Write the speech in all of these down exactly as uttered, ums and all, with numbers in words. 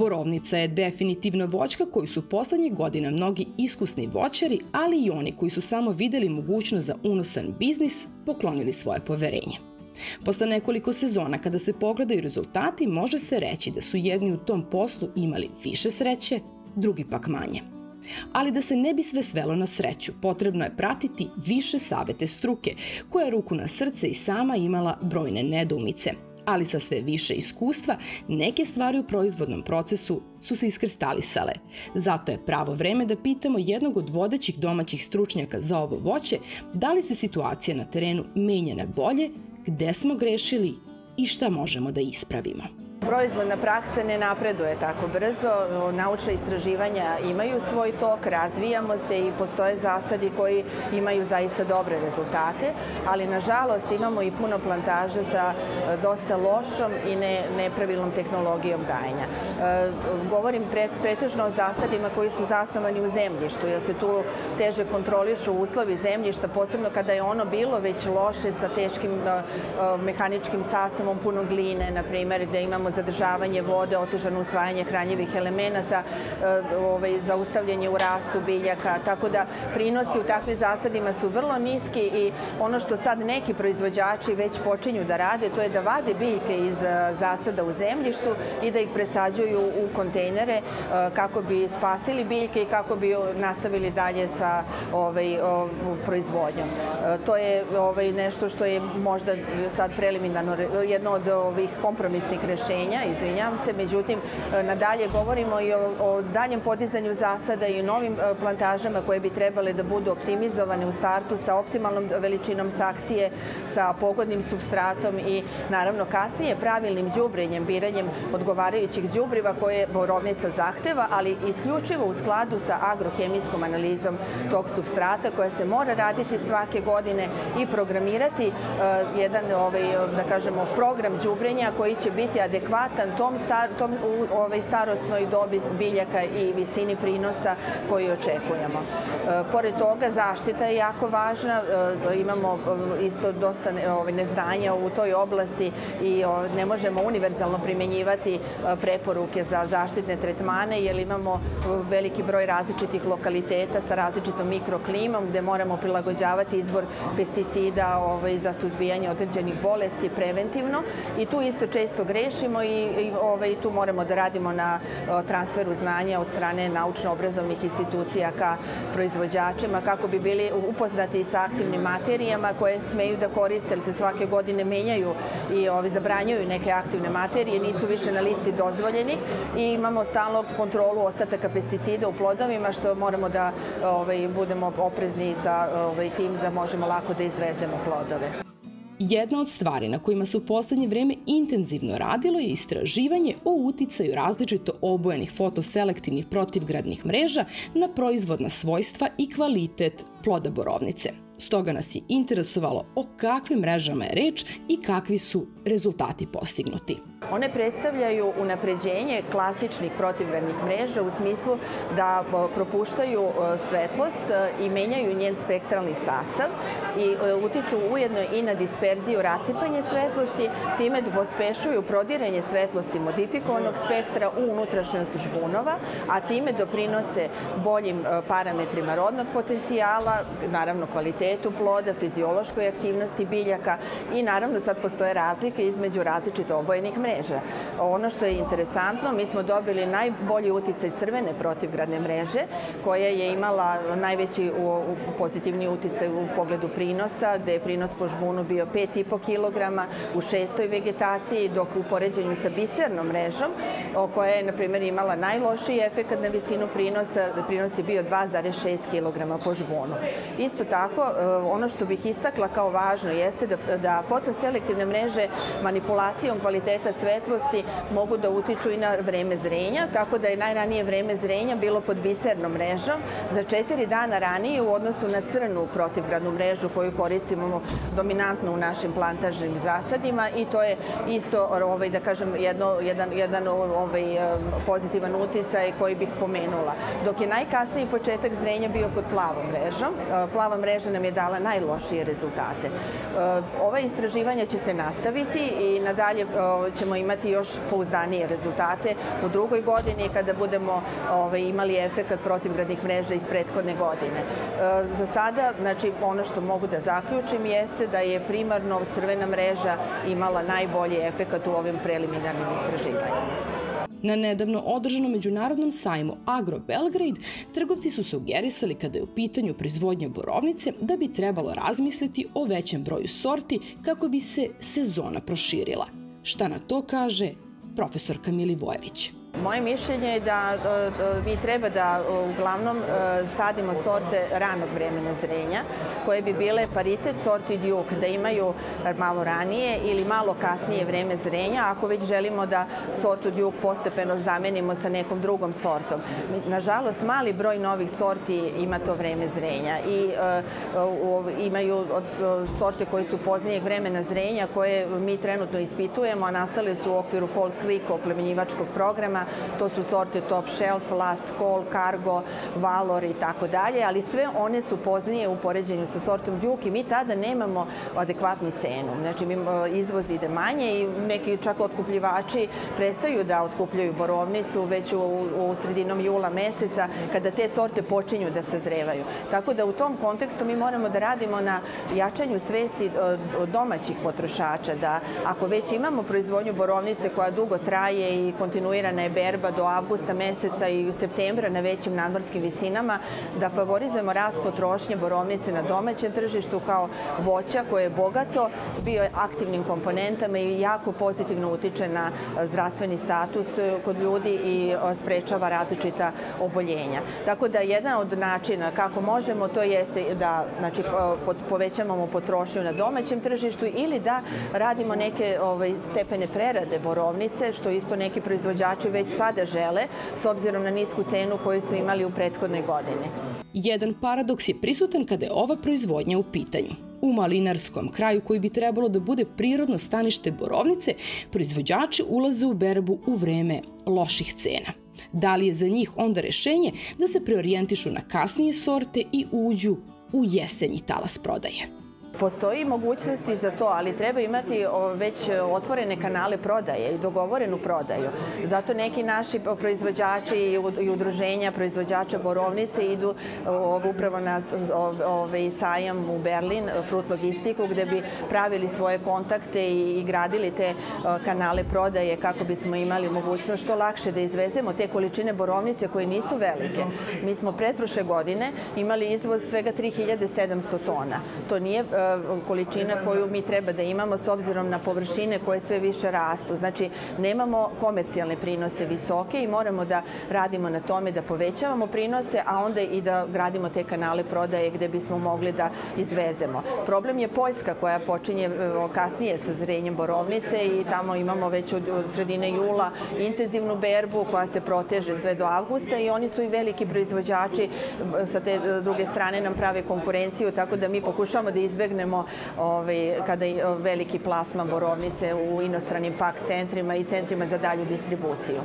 Borovnica je definitivno voćka koju su poslednjih godina mnogi iskusni voćari, ali i oni koji su samo videli mogućnost za unosan biznis, poklonili svoje poverenje. Posle nekoliko sezona, kada se pogledaju rezultati, može se reći da su jedni u tom poslu imali više sreće, drugi pak manje. Ali da se ne bi sve svelo na sreću, potrebno je pratiti više savete struke, koja je ruku na srce i sama imala brojne nedoumice. Ali sa sve više iskustva, neke stvari u proizvodnom procesu su se iskristalisale. Zato je pravo vreme da pitamo jednog od vodećih domaćih stručnjaka za ovo voće da li se situacija na terenu menja na bolje, gde smo grešili i šta možemo da ispravimo. Proizvodna praksa ne napreduje tako brzo, naučna istraživanja imaju svoj tok, razvijamo se i postoje zasadi koji imaju zaista dobre rezultate, ali nažalost imamo i puno plantaža sa dosta lošom i nepravilnom tehnologijom gajenja. Govorim pretežno o zasadima koji su zasnovani u zemljištu, jer se tu teže kontrolišu uslovi zemljišta, posebno kada je ono bilo već loše sa teškim mehaničkim sastavom, puno gline, na primer, gde imamo zadržavanje vode, otežano usvajanje hranjivih elemenata, zaustavljanje u rastu biljaka, tako da prinosi u takvim zasadima su vrlo niski i ono što sad neki proizvođači već počinju da rade, to je da vade biljke iz zasada u zemljištu i da ih presađuju u kontejnere kako bi spasili biljke i kako bi nastavili dalje sa proizvodnjom. To je nešto što je možda sad preliminarno jedno od ovih kompromisnih rešenja, izvinjam se, međutim, nadalje govorimo i o daljem podizanju zasada i novim plantažama koje bi trebale da budu optimizovane u startu sa optimalnom veličinom saksije, sa pogodnim supstratom i naravno kasnije pravilnim đubrenjem, biranjem odgovarajućih đubriva koje borovnica zahteva, ali isključivo u skladu sa agrohemijskom analizom tog supstrata koja se mora raditi svake godine i programirati jedan, da kažemo, program đubrenja koji će biti adekvatan tom starosnoj dobi biljaka i visini prinosa koju očekujemo. Pored toga, zaštita je jako važna. Imamo isto dosta neznanja u toj oblasti i ne možemo univerzalno primenjivati preporuke za zaštitne tretmane, jer imamo veliki broj različitih lokaliteta sa različitom mikroklimom, gde moramo prilagođavati izbor pesticida za suzbijanje određenih bolesti preventivno i tu isto često grešimo i tu moramo da radimo na transferu znanja od strane naučno-obrazovnih institucija ka proizvođačima kako bi bili upoznati sa aktivnim materijama koje smeju da koriste, jer se svake godine menjaju i zabranjuju neke aktivne materije, nisu više na listi dozvoljenih i imamo stalno kontrolu ostataka pesticida u plodovima, što moramo da budemo oprezni sa tim da možemo lako da izvezemo plodove. Jedna od stvari na kojima se u poslednje vreme intenzivno radilo je istraživanje o uticaju različito obojenih fotoselektivnih protivgradnih mreža na proizvodna svojstva i kvalitet ploda borovnice. Stoga nas je interesovalo o kakvim mrežama je reč i kakvi su rezultati postignuti. One predstavljaju unapređenje klasičnih protivgradnih mreža u smislu da propuštaju svetlost i menjaju njen spektralni sastav i utiču ujedno i na disperziju rasipanja svetlosti, time pospešuju prodiranje svetlosti modifikovanog spektra u unutrašnjost žbunova, a time doprinose boljim parametrima rodnog potencijala, naravno kvalitetu ploda, fiziološkoj aktivnosti biljaka i naravno sad postoje razlike između različito obojenih mreža. Ono što je interesantno, mi smo dobili najbolji uticaj crvene protivgradne mreže, koja je imala najveći pozitivni uticaj u pogledu prinosa, gde je prinos po žbunu bio pet zarez pet kilograma u šestoj vegetaciji, dok u poređenju sa bisernom mrežom, koja je, na primjer, imala najlošiji efekt na visinu prinosa, prinos je bio dva zarez šest kilograma po žbunu. Isto tako, ono što bih istakla kao važno jeste da fotoselektivne mreže manipulacijom kvaliteta svetlosti mogu da utiču i na vreme zrenja, tako da je najranije vreme zrenja bilo pod bisernom mrežom za četiri dana ranije u odnosu na crnu protivgradnu mrežu koju koristimo dominantno u našim plantažnim zasadima i to je isto, da kažem, jedan pozitivan uticaj koji bih pomenula. Dok je najkasniji početak zrenja bio pod plavom mrežom, plava mreža nam je dala najlošije rezultate. Ova istraživanja će se nastaviti i nadalje ćemo imati još pouzdanije rezultate u drugoj godini kada budemo imali efekat protivgradnih mreža iz prethodne godine. Za sada, znači, ono što mogu da zaključim jeste da je primarno crvena mreža imala najbolji efekat u ovim preliminarnim istraživanjima. Na nedavno održanom međunarodnom sajmu Agro Belgrade trgovci su sugerisali kada je u pitanju proizvodnje borovnice da bi trebalo razmisliti o većem broju sorti kako bi se sezona proširila. Šta na to kaže profesorka Milivojević? Moje mišljenje je da mi treba da uglavnom sadimo sorte ranog vremena zrenja koje bi bile paritet sorti Duke, da imaju malo ranije ili malo kasnije vreme zrenja ako već želimo da sortu Duke postepeno zamenimo sa nekom drugom sortom. Nažalost, mali broj novih sorti ima to vreme zrenja i imaju sorte koje su poznijeg vremena zrenja koje mi trenutno ispitujemo, a nastale su u okviru Folk Creek oplemenjivačkog programa. To su sorte Top Shelf, Last Call, Cargo, Valor i tako dalje, ali sve one su poznije u poređenju sa sortom Duke i mi tada nemamo adekvatnu cenu. Znači, izvoz ide manje i neki čak otkupljivači prestaju da otkupljaju borovnicu već u sredinom jula meseca kada te sorte počinju da sazrevaju. Tako da u tom kontekstu mi moramo da radimo na jačanju svesti domaćih potrošača, da ako već imamo proizvodnju borovnice koja dugo traje i kontinuirana je berba do avgusta meseca i septembra na većim nadmorskim visinama, da favorizujemo rast potrošnje borovnice na domaćem tržištu kao voća koje je bogato bioaktivnim komponentama i jako pozitivno utiče na zdravstveni status kod ljudi i sprečava različita oboljenja. Tako da jedan od načina kako možemo to jeste da povećamo potrošnju na domaćem tržištu ili da radimo neke stepene prerade borovnice, što isto neki proizvođači već sada žele, s obzirom na nisku cenu koju su imali u prethodnoj godini. Jedan paradoks je prisutan kada je ova proizvodnja u pitanju. U malinarskom kraju, koji bi trebalo da bude prirodno stanište borovnice, proizvođači ulaze u berbu u vreme loših cena. Da li je za njih onda rešenje da se preorijentišu na kasnije sorte i uđu u jesenji talas prodaje? Postoji mogućnosti za to, ali treba imati već otvorene kanale prodaje i dogovorenu prodaju. Zato neki naši proizvođači i udruženja proizvođača borovnice idu upravo na sajam u Berlin, Fruit Logistiku, gde bi pravili svoje kontakte i gradili te kanale prodaje kako bismo imali mogućnost što lakše da izvezemo te količine borovnice koje nisu velike. Mi smo pretprošle godine imali izvoz svega tri hiljade sedamsto tona. To nije količina koju mi treba da imamo s obzirom na površine koje sve više rastu. Znači, nemamo komercijalne prinose visoke i moramo da radimo na tome da povećavamo prinose, a onda i da gradimo te kanale prodaje gde bismo mogli da izvezemo. Problem je Poljska koja počinje kasnije sa zrenjem borovnice i tamo imamo već od sredine jula intenzivnu berbu koja se proteže sve do avgusta i oni su i veliki proizvođači. Sa te druge strane nam prave konkurenciju, tako da mi pokušavamo da izvezemo izbegnemo kada je veliki plasman borovnice u inostranim pak centrima i centrima za dalju distribuciju.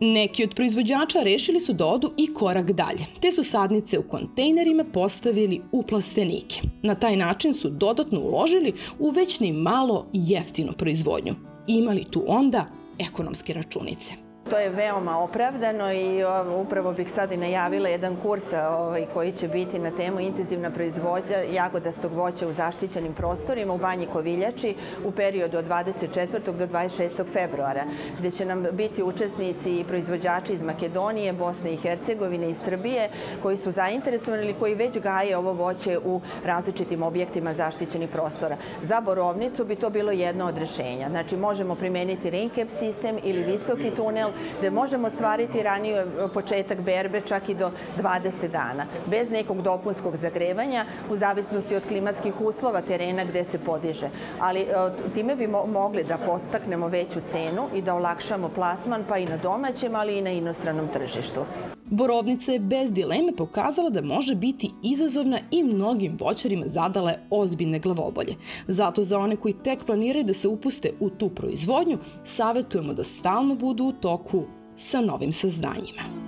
Neki od proizvođača rešili su da odu i korak dalje, te su sadnice u kontejnerima postavili u plastenike. Na taj način su dodatno uložili u već ni malo jeftinu proizvodnju. Imali tu onda ekonomske računice. To je veoma opravdano i upravo bih sad i najavila jedan kurs koji će biti na temu intenzivna proizvodnja jagodastog voća u zaštićenim prostorima u Banji Koviljači u periodu od dvadeset četvrtog do dvadeset šestog februara, gde će nam biti učesnici i proizvođači iz Makedonije, Bosne i Hercegovine i Srbije koji su zainteresovani ili koji već gaje ovo voće u različitim objektima zaštićenih prostora. Za borovnicu bi to bilo jedno od rešenja. Znači, možemo primeniti ringcap sistem ili visoki tunel gde možemo stvariti raniji početak berbe čak i do dvadeset dana, bez nekog dopunskog zagrevanja u zavisnosti od klimatskih uslova terena gde se podiže. Ali time bi mogli da podstaknemo veću cenu i da olakšamo plasman pa i na domaćem, ali i na inostranom tržištu. Borovnica je bez dileme pokazala da može biti izazovna i mnogim voćarima zadala je ozbiljne glavobolje. Zato za one koji tek planiraju da se upuste u tu proizvodnju, savetujemo da stalno budu u toku sa novim saznanjima.